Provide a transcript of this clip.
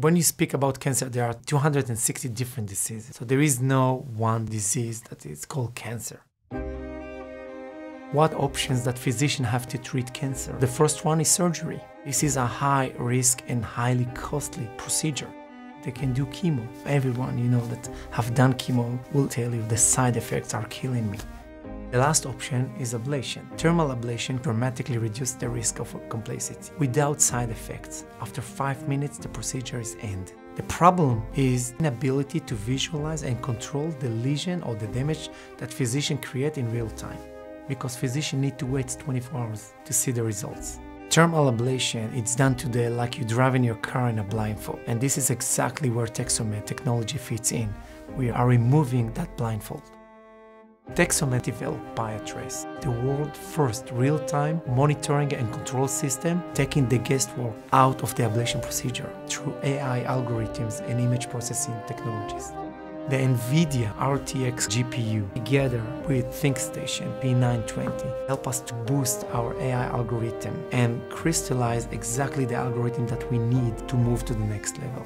When you speak about cancer, there are 260 different diseases. So there is no one disease that is called cancer. What options that physicians have to treat cancer? The first one is surgery. This is a high risk and highly costly procedure. They can do chemo. Everyone, that have done chemo will tell you the side effects are killing me. The last option is ablation. Thermal ablation dramatically reduces the risk of complacency without side effects. After 5 minutes, the procedure is ended. The problem is inability to visualize and control the lesion or the damage that physicians create in real time, because physicians need to wait 24 hours to see the results. Thermal ablation, it's done today like you're driving your car in a blindfold. And this is exactly where TechsoMed technology fits in. We are removing that blindfold. TechsoMed developed BioTrace, the world's first real-time monitoring and control system, taking the guesswork out of the ablation procedure through AI algorithms and image processing technologies. The NVIDIA RTX GPU, together with ThinkStation P920, help us to boost our AI algorithm and crystallize exactly the algorithm that we need to move to the next level.